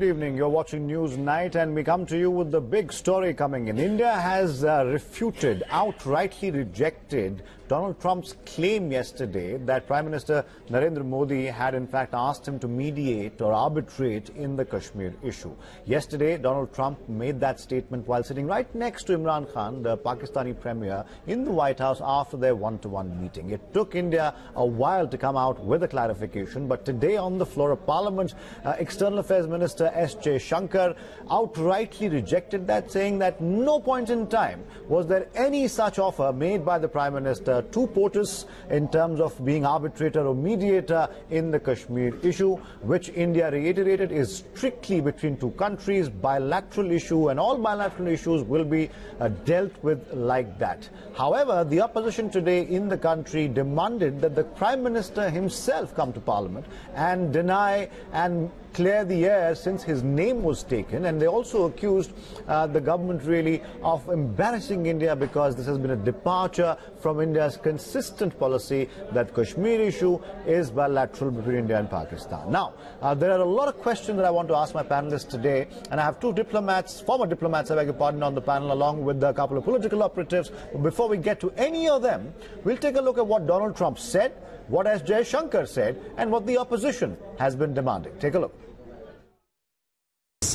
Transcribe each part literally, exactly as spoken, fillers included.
Good evening. You're watching News Night and we come to you with the big story coming in. India has uh, refuted, outrightly rejected Donald Trump's claim yesterday that Prime Minister Narendra Modi had in fact asked him to mediate or arbitrate in the Kashmir issue. Yesterday, Donald Trump made that statement while sitting right next to Imran Khan, the Pakistani Premier, in the White House after their one-to-one meeting. It took India a while to come out with a clarification, but today on the floor of Parliament, uh, External Affairs Minister S. Jaishankar outrightly rejected that, saying that no point in time was there any such offer made by the Prime Minister to POTUS in terms of being arbitrator or mediator in the Kashmir issue, which India reiterated is strictly between two countries. Bilateral issue and all bilateral issues will be uh, dealt with like that. However, the opposition today in the country demanded that the Prime Minister himself come to Parliament and deny and clear the air since his name was taken, and they also accused uh, the government really of embarrassing India because this has been a departure from India's consistent policy that Kashmir issue is bilateral between India and Pakistan. Now, uh, there are a lot of questions that I want to ask my panelists today, and I have two diplomats, former diplomats, I beg your pardon, on the panel along with a couple of political operatives. Before we get to any of them, we'll take a look at what Donald Trump said, what S. Jaishankar said, and what the opposition has been demanding. Take a look.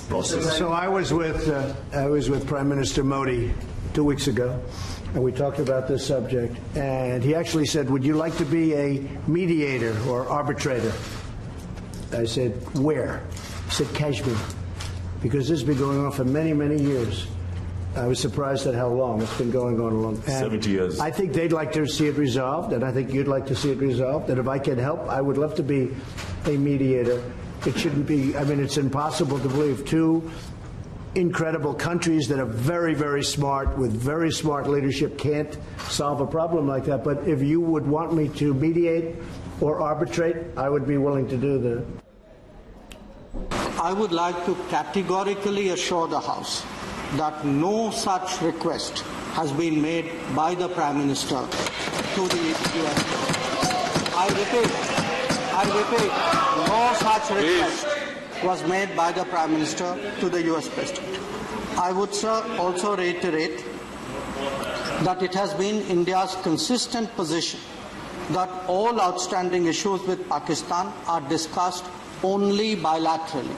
Process. So I was with uh, I was with Prime Minister Modi two weeks ago, and we talked about this subject. And he actually said, "Would you like to be a mediator or arbitrator?" I said, "Where?" He said, "Kashmir," because this has been going on for many, many years. I was surprised at how long it's been going on. A long time. Seventy years. I think they'd like to see it resolved, and I think you'd like to see it resolved. And if I can help, I would love to be a mediator. It shouldn't be, I mean, it's impossible to believe two incredible countries that are very, very smart, with very smart leadership, can't solve a problem like that. But if you would want me to mediate or arbitrate, I would be willing to do that. I would like to categorically assure the House that no such request has been made by the Prime Minister to the U S. I repeat. I repeat, no such request was made by the Prime Minister to the U S President. I would, sir, also reiterate that it has been India's consistent position that all outstanding issues with Pakistan are discussed only bilaterally.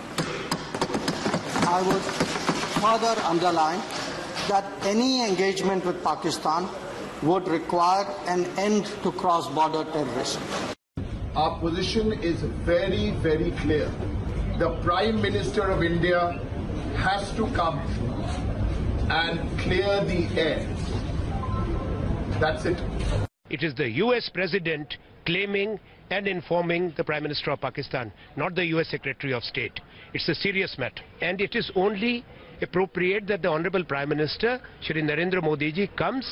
I would further underline that any engagement with Pakistan would require an end to cross-border terrorism. Our position is very, very clear. The Prime Minister of India has to come and clear the air. That's it. It is the U S President claiming and informing the Prime Minister of Pakistan, not the U S Secretary of State. It's a serious matter. And it is only appropriate that the Honorable Prime Minister, Shri Narendra Modi ji, comes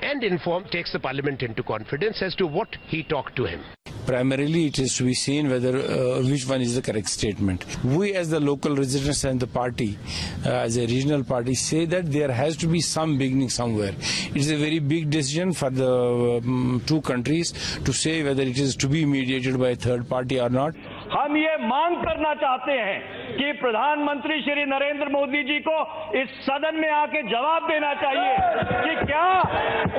and inform, takes the Parliament into confidence as to what he talked to him. Primarily, it is to be seen whether uh, which one is the correct statement. We as the local residents and the party, uh, as a regional party, say that there has to be some beginning somewhere. It is a very big decision for the um, two countries to say whether it is to be mediated by a third party or not. हम ये मांग करना चाहते हैं कि प्रधानमंत्री श्री नरेंद्र मोदी जी को इस सदन में आके जवाब देना चाहिए कि क्या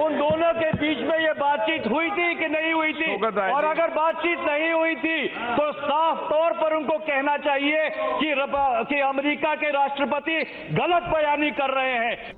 उन दोनों के बीच में ये बातचीत हुई थी कि नहीं हुई थी, और अगर बातचीत नहीं हुई थी तो साफ तौर पर उनको कहना चाहिए कि, कि अमेरिका के राष्ट्रपति गलत बयानी कर रहे हैं.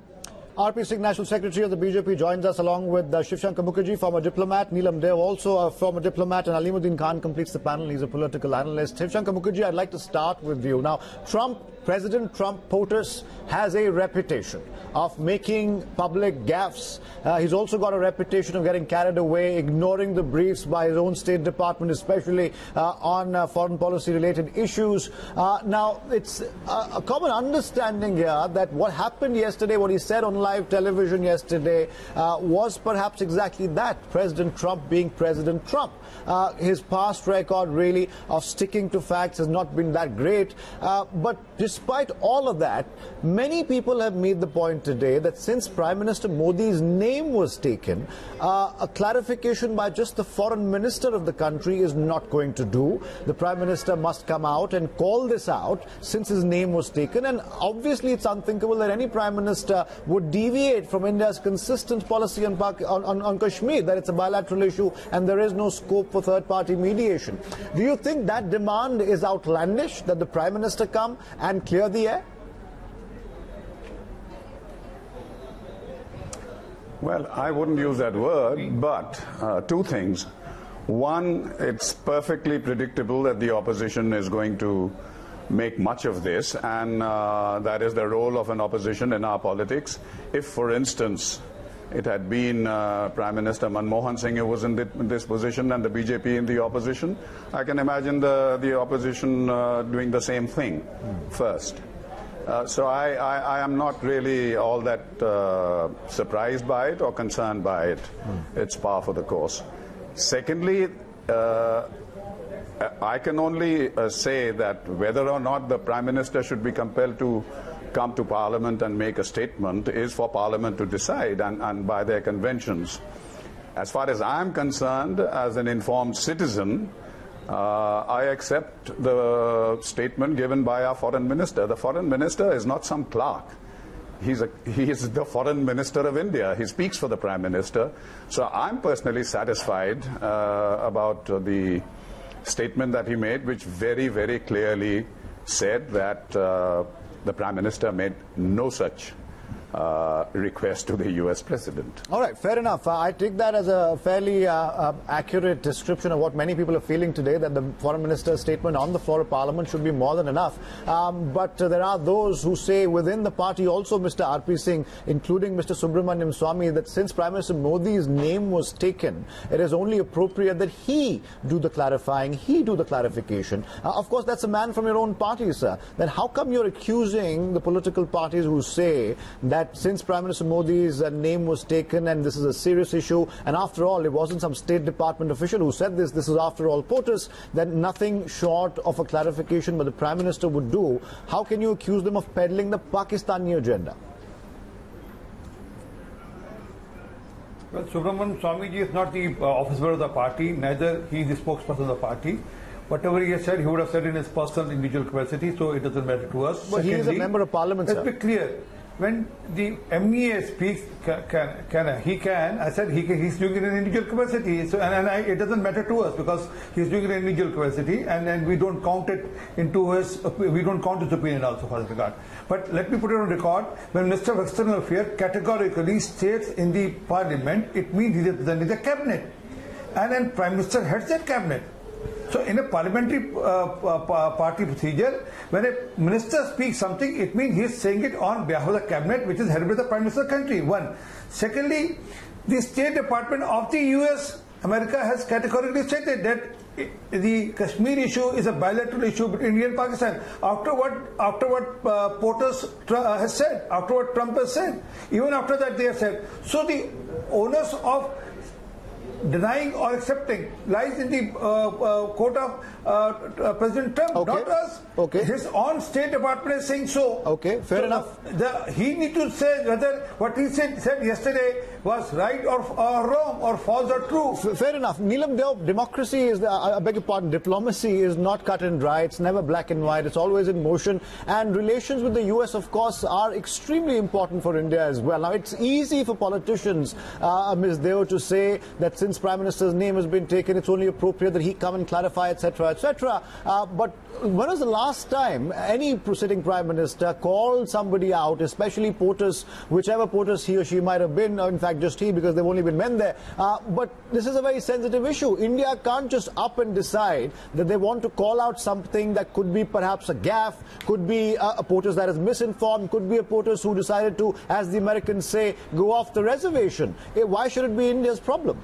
R P Singh, National Secretary of the B J P, joins us along with uh, Shiv Shankar Mukherjee, former diplomat, Neelam Deo, also a former diplomat, and Alimuddin Khan completes the panel. He's a political analyst. Shiv Shankar Mukherjee, I'd like to start with you. Now, Trump, President Trump, POTUS, has a reputation of making public gaffes. Uh, he's also got a reputation of getting carried away, ignoring the briefs by his own State Department, especially uh, on uh, foreign policy-related issues. Uh, now, it's uh, a common understanding here that what happened yesterday, what he said on live television yesterday uh, was perhaps exactly that, President Trump being President Trump. Uh, his past record really of sticking to facts has not been that great, uh, but despite all of that, many people have made the point today that since Prime Minister Modi's name was taken, uh, a clarification by just the foreign minister of the country is not going to do. The Prime Minister must come out and call this out since his name was taken. And obviously it's unthinkable that any Prime Minister would deviate from India's consistent policy on, on, on, on Kashmir, that it's a bilateral issue and there is no scope for third-party mediation. Do you think that demand is outlandish, that the Prime Minister come and clear the air? Well, I wouldn't use that word, but uh, two things. One, it's perfectly predictable that the opposition is going to make much of this, and uh, that is the role of an opposition in our politics. If, for instance, it had been uh, Prime Minister Manmohan Singh who was in this position and the B J P in the opposition, I can imagine the, the opposition uh, doing the same thing first. Uh, so I, I, I am not really all that uh, surprised by it or concerned by it. Mm. It's par for the course. Secondly, uh, I can only uh, say that whether or not the Prime Minister should be compelled to come to Parliament and make a statement is for Parliament to decide, and, and by their conventions. As far as I'm concerned, as an informed citizen, uh, I accept the statement given by our Foreign Minister. The Foreign Minister is not some clerk. He's a, he is the Foreign Minister of India. He speaks for the Prime Minister. So I'm personally satisfied uh, about the statement that he made, which very, very clearly said that uh, the Prime Minister made no such uh, request to the U S President. All right, fair enough. Uh, I take that as a fairly uh, uh, accurate description of what many people are feeling today, that the Foreign Minister's statement on the floor of Parliament should be more than enough. Um, but uh, there are those who say within the party also, Mister R P Singh, including Mister Subramanian Swamy, that since Prime Minister Modi's name was taken, it is only appropriate that he do the clarifying, he do the clarification. Uh, of course, that's a man from your own party, sir. Then how come you're accusing the political parties who say that That since Prime Minister Modi's uh, name was taken and this is a serious issue, and after all it wasn't some State Department official who said this, this is after all POTUS, that nothing short of a clarification by the Prime Minister would do? How can you accuse them of peddling the Pakistani agenda? Well, Subramanian Swamy ji is not the uh, office bearer of the party, neither he is the spokesperson of the party. Whatever he has said, he would have said in his personal individual capacity, so it doesn't matter to us. But Secondly, he is a member of Parliament, let's sir. Let's be clear. When the M E A speaks, can, can, can he can, I said he can, he's doing it in individual capacity. So, and, and I, it doesn't matter to us because he's doing it in individual capacity, and then we don't count it into his, we don't count his opinion also for his regard. But let me put it on record, when Minister of External Affairs categorically states in the Parliament, it means he's representing the Cabinet. And then Prime Minister heads that Cabinet. So in a parliamentary uh, party procedure, when a minister speaks something, it means he is saying it on behalf of the Cabinet, which is headed by the Prime Minister of the country, one. Secondly, the State Department of the U S, America has categorically stated that the Kashmir issue is a bilateral issue between India and Pakistan. After what, after what uh, POTUS uh, has said, after what Trump has said, even after that they have said. So the onus of denying or accepting lies in the uh, uh, court of uh, uh, President Trump, okay. Not us. Okay. His own State Department is saying so. Okay, fair so enough. The, he need to say whether what he said, said yesterday was right or, or wrong, or false or true. F fair enough. Neelam Deo, democracy is, the, I beg your pardon, diplomacy is not cut and dry. It's never black and white. It's always in motion. And relations with the U S, of course, are extremely important for India as well. Now, it's easy for politicians, uh, Miz Deo, to say that since Since Prime Minister's name has been taken, it's only appropriate that he come and clarify, et cetera, et cetera. Uh, but when was the last time any sitting Prime Minister called somebody out, especially POTUS, whichever POTUS he or she might have been, or in fact just he, because there have only been men there. Uh, but this is a very sensitive issue. India can't just up and decide that they want to call out something that could be perhaps a gaffe, could be a, a POTUS that is misinformed, could be a POTUS who decided to, as the Americans say, go off the reservation. Why should it be India's problem?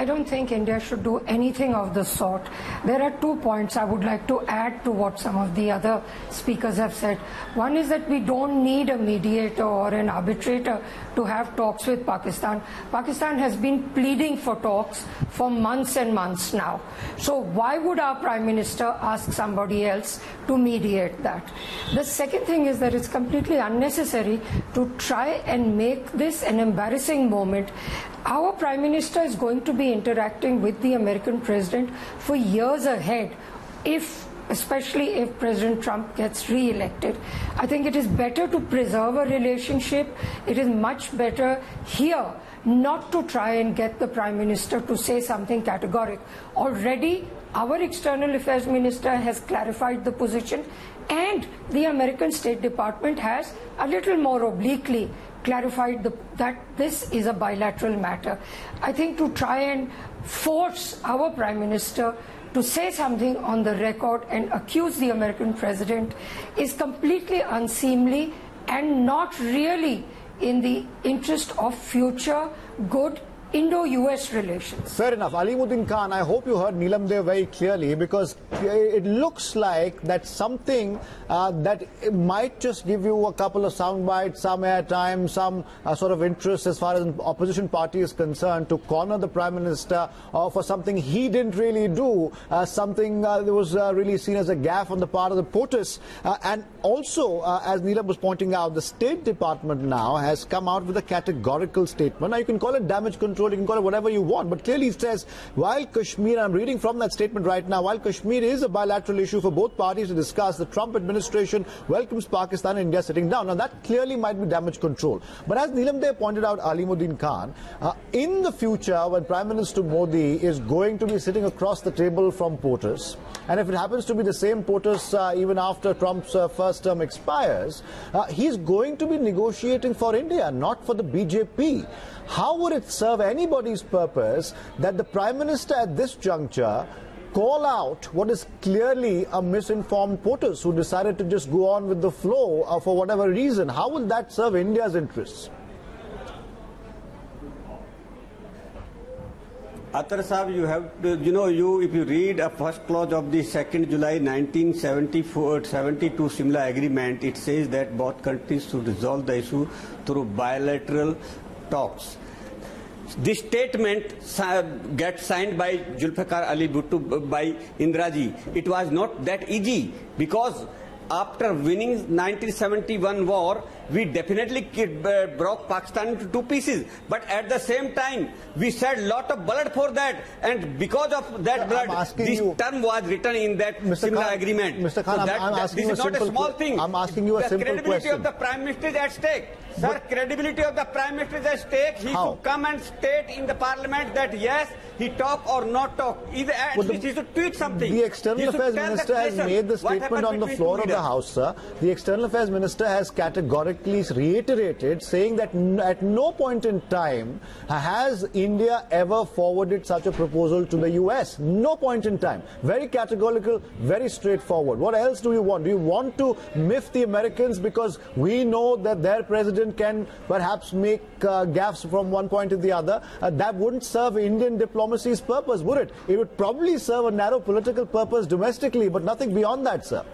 I don't think India should do anything of the sort. There are two points I would like to add to what some of the other speakers have said. One is that we don't need a mediator or an arbitrator to have talks with Pakistan. Pakistan has been pleading for talks for months and months now. So why would our Prime Minister ask somebody else to mediate that? The second thing is that it's completely unnecessary to try and make this an embarrassing moment. Our Prime Minister is going to be interacting with the American President for years ahead, if, especially if President Trump gets re-elected. I think it is better to preserve a relationship. It is much better here not to try and get the Prime Minister to say something categoric. Already, our External Affairs Minister has clarified the position, and the American State Department has a little more obliquely clarified the, that this is a bilateral matter. I think to try and force our Prime Minister to say something on the record and accuse the American President is completely unseemly and not really in the interest of future good Indo-U S relations. Fair enough. Alimuddin Khan, I hope you heard Neelam Deo very clearly, because it looks like that something uh, that might just give you a couple of sound bites, some airtime, some uh, sort of interest as far as an opposition party is concerned, to corner the Prime Minister uh, for something he didn't really do, uh, something uh, that was uh, really seen as a gaffe on the part of the POTUS. Uh, and also, uh, as Neelam was pointing out, the State Department now has come out with a categorical statement. Now, you can call it damage control. You can call it whatever you want, but clearly it says, while Kashmir, I'm reading from that statement right now, while Kashmir is a bilateral issue for both parties to discuss, the Trump administration welcomes Pakistan and India sitting down. Now that clearly might be damage control. But as Neelam Deo pointed out, Alimuddin Khan, uh, in the future when Prime Minister Modi is going to be sitting across the table from POTUS, and if it happens to be the same POTUS uh, even after Trump's uh, first term expires, uh, he's going to be negotiating for India, not for the B J P. How would it serve anybody's purpose that the Prime Minister at this juncture call out what is clearly a misinformed POTUS who decided to just go on with the flow uh, for whatever reason? How would that serve India's interests? Atar Sahib, you have to, you know, you if you read a first clause of the second July nineteen seventy-two Simla Agreement, it says that both countries should resolve the issue through bilateral talks. This statement gets signed by Zulfikar Ali Bhutto, by Indraji. It was not that easy, because after winning nineteen seventy-one war, we definitely broke Pakistan into two pieces. But at the same time, we shed lot of blood for that. And because of that Sir, blood, this you, term was written in that Simla agreement. Mister Khan, so I'm, that, I'm asking this you is not a small thing. I'm asking you a the simple question. The credibility of the Prime Minister is at stake. Sir, but credibility of the Prime Minister is at stake. He how? should come and state in the Parliament that yes, he talk or not talk. Either at well, least the, he should tweet something. The External Affairs Minister has made the statement on the floor of the House, sir. The External Affairs Minister has categorically reiterated, saying that n at no point in time has India ever forwarded such a proposal to the U S. No point in time. Very categorical, very straightforward. What else do you want? Do you want to miff the Americans because we know that their president can perhaps make uh, gaffes from one point to the other? Uh, that wouldn't serve Indian diplomacy's purpose, would it? It would probably serve a narrow political purpose domestically, but nothing beyond that, sir.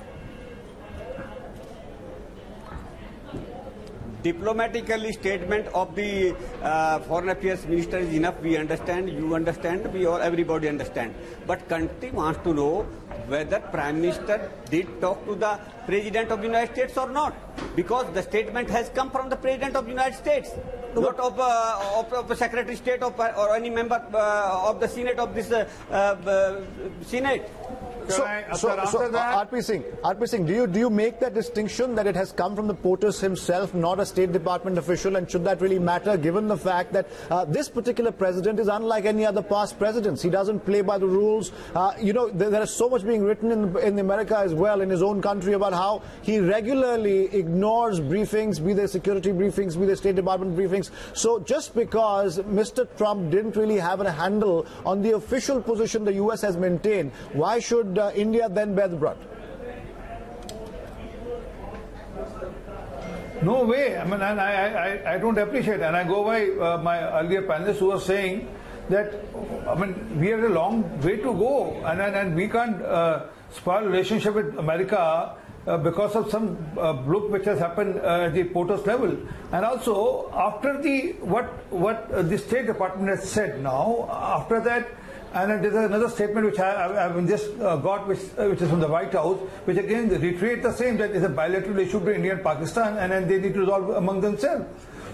Diplomatically, statement of the uh, Foreign Affairs Minister is enough. We understand, you understand, we or everybody understand. But country wants to know whether Prime Minister did talk to the President of the United States or not, because the statement has come from the President of the United States, not of, uh, of, of Secretary of State of, or any member uh, of the Senate of this uh, uh, Senate. So, I, so, so R P. Singh, R P. Singh, do you do you make that distinction that it has come from the POTUS himself, not a State Department official, and should that really matter, given the fact that uh, this particular president is unlike any other past presidents? He doesn't play by the rules. Uh, you know, there, there is so much being written in in America as well, in his own country, about how he regularly ignores briefings, be they security briefings, be they State Department briefings. So just because Mister Trump didn't really have a handle on the official position the U S has maintained, why should Uh, India then bear the brunt? No way. I mean, I, I, I don't appreciate it. And I go by uh, my earlier panelists who were saying that, I mean, we have a long way to go, and, and, and we can't uh, spoil relationship with America uh, because of some uh, bloop which has happened uh, at the POTUS level. And also, after the what what uh, the State Department has said now, after that, and then there's another statement which I have just uh, got, which uh, which is from the White House, which again reiterates the same, that is a bilateral issue between India and Pakistan, and then they need to resolve among themselves.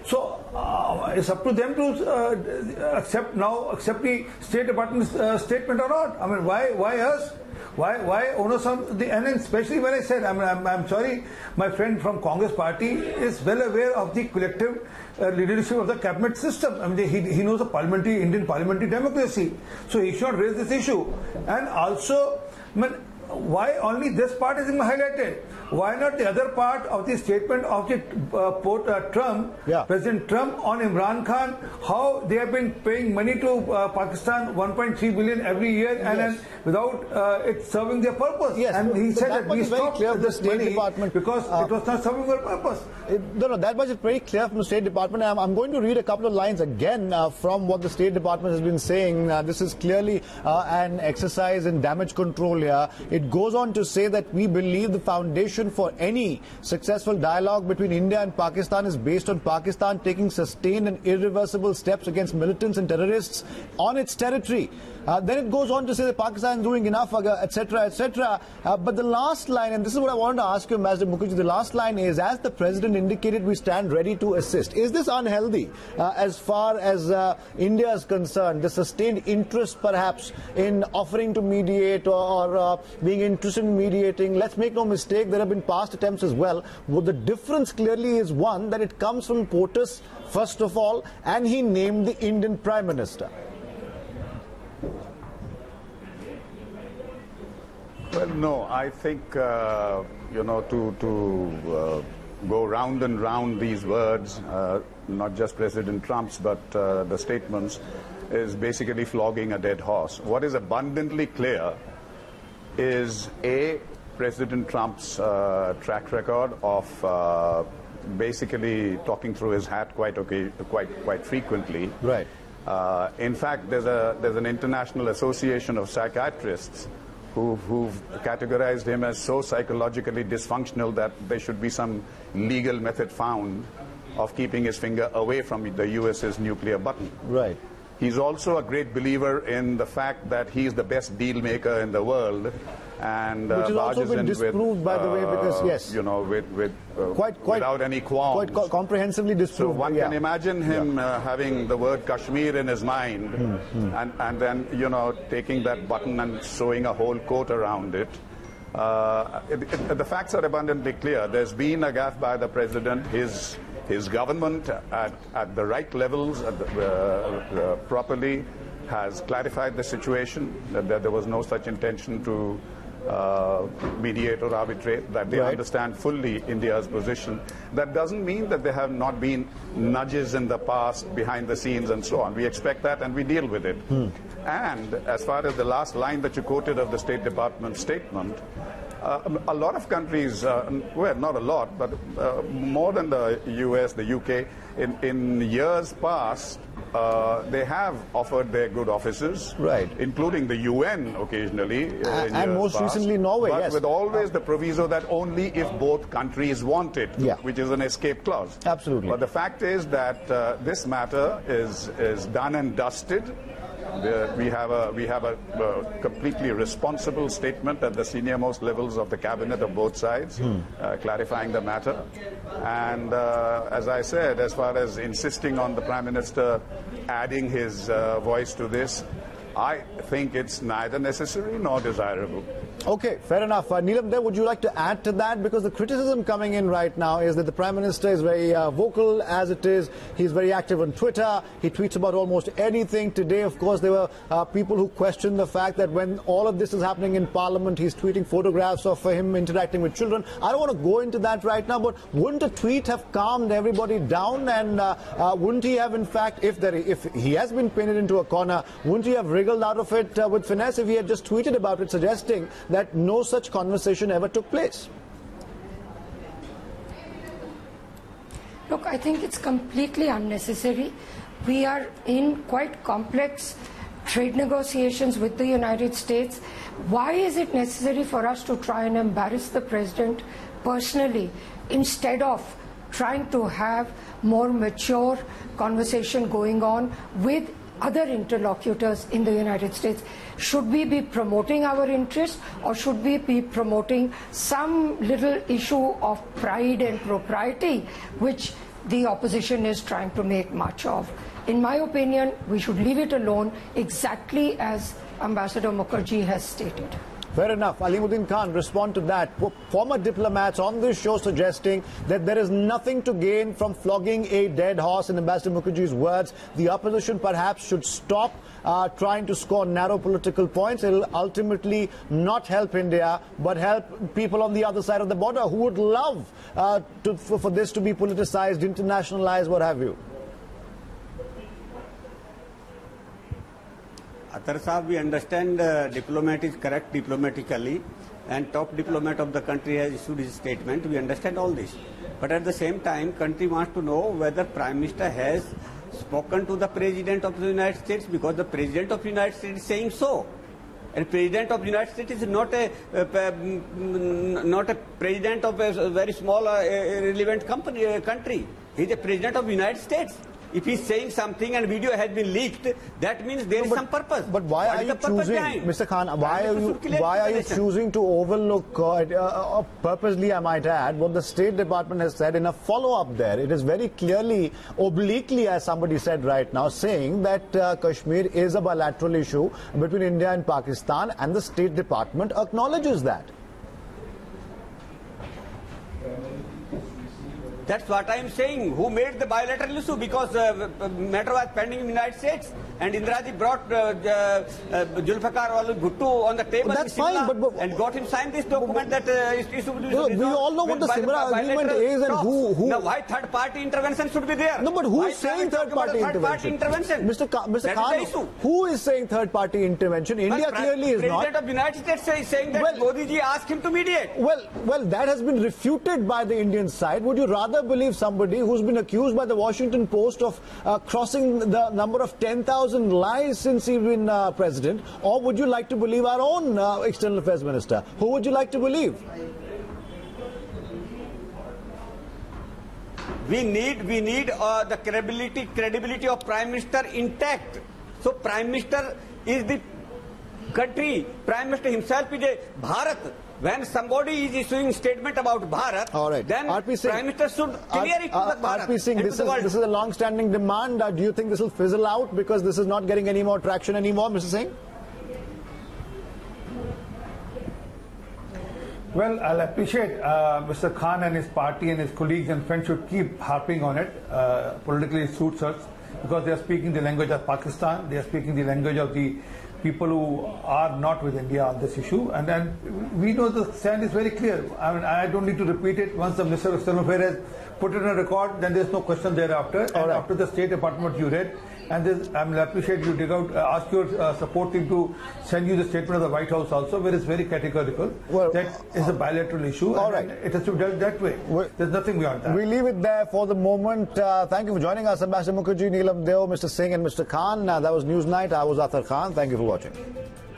So uh, it's up to them to uh, accept now, accept the State Department's uh, statement or not. I mean, why, why us? Why, why onus on the, and especially when I said, I mean, I'm, I'm sorry, my friend from Congress party is well aware of the collective uh, leadership of the cabinet system. I mean, he, he knows the parliamentary, Indian parliamentary democracy. So he should not raise this issue. And also, I mean, why only this part is highlighted? Why not the other part of the statement of the uh, port, uh, Trump, yeah. President Trump on Imran Khan, how they have been paying money to uh, Pakistan, one point three billion every year, and yes. then without uh, it serving their purpose. Yes. And he but said that, that we stopped clear this State money Department, because uh, it was not serving their purpose. It, no, no, that much is very clear from the State Department. I'm, I'm going to read a couple of lines again uh, from what the State Department has been saying. Uh, this is clearly uh, an exercise in damage control here. It goes on to say that we believe the foundation for any successful dialogue between India and Pakistan is based on Pakistan taking sustained and irreversible steps against militants and terrorists on its territory. Uh, then it goes on to say that Pakistan is doing enough, et cetera, et cetera. Uh, but the last line, and this is what I wanted to ask you, Ambassador Mukherjee, the last line is, as the President indicated, we stand ready to assist. Is this unhealthy uh, as far as uh, India is concerned? The sustained interest, perhaps, in offering to mediate or, or uh, being interested in mediating. Let's make no mistake, there have been past attempts as well. Well, the difference clearly is one, that it comes from POTUS, first of all, and he named the Indian Prime Minister. Well, no, I think, uh, you know, to, to uh, go round and round these words, uh, not just President Trump's, but uh, the statements, is basically flogging a dead horse. What is abundantly clear is, A, President Trump's uh, track record of uh, basically talking through his hat quite okay, quite quite frequently. Right. Uh, in fact, there's a there's an international association of psychiatrists who who've categorized him as so psychologically dysfunctional that there should be some legal method found of keeping his finger away from the U S's nuclear button. Right. He's also a great believer in the fact that he's the best deal maker in the world, and uh, which has also been disproved, with, by the uh, way, because yes, you know, with, with uh, quite, quite without any qualms, quite co comprehensively disproved. So one yeah. can imagine him yeah. uh, having the word Kashmir in his mind, mm-hmm. and and then, you know, taking that button and sewing a whole coat around it. Uh, it, it the facts are abundantly clear. There's been a gaffe by the president. His His government, at, at the right levels, at the, uh, uh, properly, has clarified the situation, that, that there was no such intention to uh, mediate or arbitrate, that they right. understand fully India's position. That doesn't mean that there have not been nudges in the past, behind the scenes and so on. We expect that and we deal with it. Hmm. And as far as the last line that you quoted of the State Department statement, Uh, a lot of countries, uh, well, not a lot, but uh, more than the U S, the U K, in, in years past, uh, they have offered their good offices, right. including the U N occasionally. Uh, uh, and most past, recently Norway, but yes. with always the proviso that only if both countries want it, yeah. which is an escape clause. Absolutely. But the fact is that uh, this matter is, is done and dusted. The, we have a we have a uh, completely responsible statement at the senior-most levels of the cabinet of both sides, hmm. uh, clarifying the matter. And uh, as I said, as far as insisting on the Prime Minister adding his uh, voice to this, I think it's neither necessary nor desirable. Okay, fair enough. Uh, Neelam Deo, would you like to add to that? Because the criticism coming in right now is that the Prime Minister is very uh, vocal, as it is. He's very active on Twitter. He tweets about almost anything. Today, of course, there were uh, people who questioned the fact that when all of this is happening in Parliament, he's tweeting photographs of him interacting with children. I don't want to go into that right now, but wouldn't a tweet have calmed everybody down? And uh, uh, wouldn't he have, in fact, if, there, if he has been painted into a corner, wouldn't he have wriggled out of it uh, with finesse if he had just tweeted about it, suggesting that no such conversation ever took place? Look, I think it's completely unnecessary. We are in quite complex trade negotiations with the United States. Why is it necessary for us to try and embarrass the president personally instead of trying to have more mature conversation going on with other interlocutors in the United States? Should we be promoting our interests, or should we be promoting some little issue of pride and propriety which the opposition is trying to make much of? In my opinion, we should leave it alone, exactly as Ambassador Mukherjee has stated. Fair enough. Alimuddin Khan, respond to that. Former diplomats on this show suggesting that there is nothing to gain from flogging a dead horse, in Ambassador Mukherjee's words. The opposition perhaps should stop uh, trying to score narrow political points. It will ultimately not help India, but help people on the other side of the border who would love uh, to, for, for this to be politicized, internationalized, what have you. Atar Saab, we understand uh, diplomat is correct diplomatically, and top diplomat of the country has issued his statement. We understand all this. But at the same time, country wants to know whether Prime Minister has spoken to the President of the United States, because the President of the United States is saying so. And President of the United States is not a, uh, not a President of a very small, uh, irrelevant company, uh, country. He is a President of the United States. If he's saying something and video has been leaked, that means there no, but, is some purpose. But why what are you choosing, behind? Mister Khan, why are you, why are you choosing to overlook, uh, uh, purposely I might add, what the State Department has said in a follow-up there? It is very clearly, obliquely, as somebody said right now, saying that uh, Kashmir is a bilateral issue between India and Pakistan, and the State Department acknowledges that. That's what I am saying. Who made the bilateral issue? Because uh, matter was pending in the United States, and Indraji brought uh, uh, Zulfikar Ali Bhutto on the table. Well, that's fine, but, but, and got him signed this document but, but, that uh, is issue. No, we all know what the Simla agreement is, and who, who now, why third party intervention should be there? No, but who is saying third party, third party intervention? Mister Ka Mister Khan, who is saying third party intervention? India but clearly is not. President of the United States is saying that, well, Modi ji asked him to mediate. Well, well, that has been refuted by the Indian side. Would you rather believe somebody who's been accused by the Washington Post of uh, crossing the number of ten thousand lies since he's been uh, president, or would you like to believe our own uh, external affairs minister? Who would you like to believe? We need, we need uh, the credibility, credibility of Prime Minister intact. So Prime Minister is the country. Prime Minister himself is a Bharat. When somebody is issuing statement about Bharat, all right, then Singh, Prime Minister should clear it to the Bharat. R P. Singh, this is, this is a long-standing demand. Uh, do you think this will fizzle out because this is not getting any more traction anymore, Mister Singh? Well, I'll appreciate uh, Mister Khan and his party and his colleagues and friends should keep harping on it. Uh, politically, it suits us because they are speaking the language of Pakistan. They are speaking the language of the people who are not with India on this issue, and then we know the stand is very clear. I mean, I don't need to repeat it. Once the Minister of External Affairs has put it on record, then there's no question thereafter. All right. After the State Department you read, and this, I mean, I appreciate you dig out, uh, ask your uh, support team to send you the statement of the White House also, where it's very categorical. Well, that uh, is a bilateral issue. All right. It has to be dealt that way. Well, there's nothing beyond that. We leave it there for the moment. Uh, thank you for joining us, Ambassador Mukherjee, Neelam Deo, Mister Singh, and Mister Khan. Uh, that was Newsnight. I was Atar Khan. Thank you for watching.